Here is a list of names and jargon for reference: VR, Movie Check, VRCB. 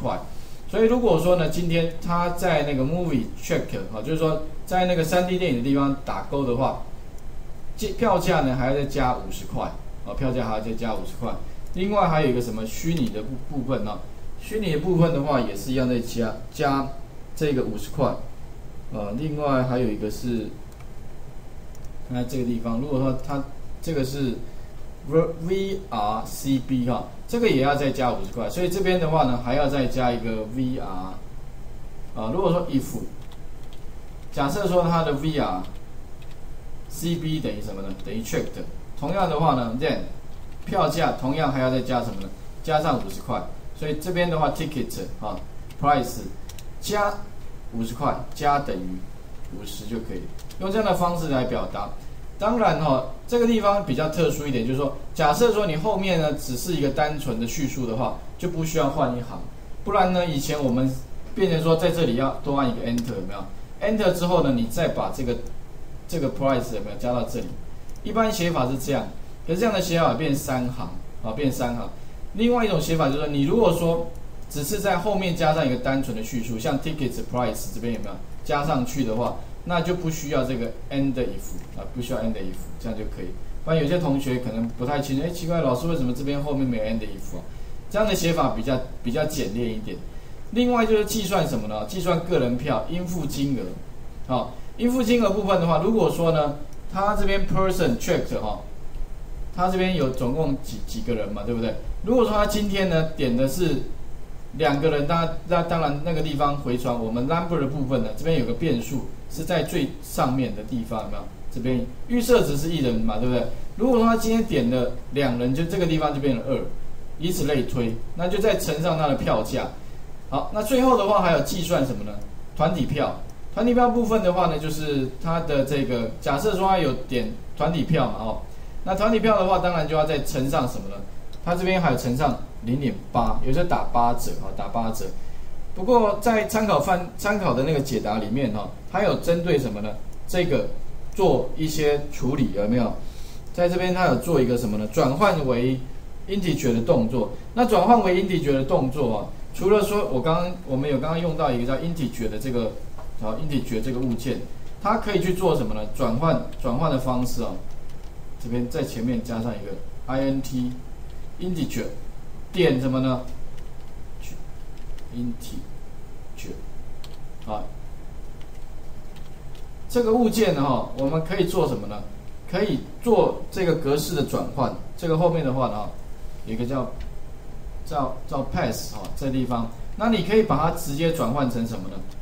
块。所以如果说呢，今天它在那个 Movie Check 啊，就是说在那个 3D 电影的地方打勾的话，票价呢还要再加50块啊，票价还要再加50块。另外还有一个什么虚拟的部分呢、啊？虚拟的部分的话也是一样，再加这个50块。另外还有一个是，那这个地方，如果说它这个是 VRCB 哈、啊。 这个也要再加50块，所以这边的话呢，还要再加一个 VR 啊。如果说 if 假设说它的 VR CB 等于什么呢？等于 checked。同样的话呢 ，then 票价同样还要再加什么呢？加上50块。所以这边的话 ，ticket 啊 ，price 加50块，加等于50就可以了。用这样的方式来表达。 当然哈、哦，这个地方比较特殊一点，就是说，假设说你后面呢只是一个单纯的叙述的话，就不需要换一行。不然呢，以前我们变成说在这里要多按一个 Enter， 有没有 ？Enter 之后呢，你再把这个 price 有没有加到这里？一般写法是这样，可是这样的写法变3行啊，变3行。另外一种写法就是说，你如果说只是在后面加上一个单纯的叙述，像 tickets price 这边有没有加上去的话？ 那就不需要这个 and if 啊，不需要 and if， 这样就可以。不然有些同学可能不太清楚，哎，奇怪，老师为什么这边后面没有 and if 啊？这样的写法比较简练一点。另外就是计算什么呢？计算个人票应付金额。啊，应付金额部分的话，如果说呢，他这边 person checked 哈、啊，他这边有总共几个人嘛，对不对？如果说他今天呢点的是2个人，当然那个地方回传我们 number 的部分呢，这边有个变数。 是在最上面的地方，有没有？这边预设值是1人嘛，对不对？如果说他今天点了2人，就这个地方就变成2，以此类推，那就再乘上它的票价。好，那最后的话还有计算什么呢？团体票，团体票部分的话呢，就是它的这个假设说它有点团体票嘛，哦，那团体票的话，当然就要再乘上什么呢？它这边还有乘上 0.8， 有时候打8折啊，打8折。 不过在参考的那个解答里面哈、哦，它有针对什么呢？这个做一些处理有没有？在这边它有做一个什么呢？转换为 integer 的动作。那转换为 integer 的动作啊，除了说我们刚刚用到一个叫 integer 的这个integer 这个物件，它可以去做什么呢？转换的方式啊、哦，这边在前面加上一个 int integer 点什么呢？ integer 啊，这个物件呢哈，我们可以做什么呢？可以做这个格式的转换。这个后面的话呢，有一个叫 pass 哈，这地方，那你可以把它直接转换成什么呢？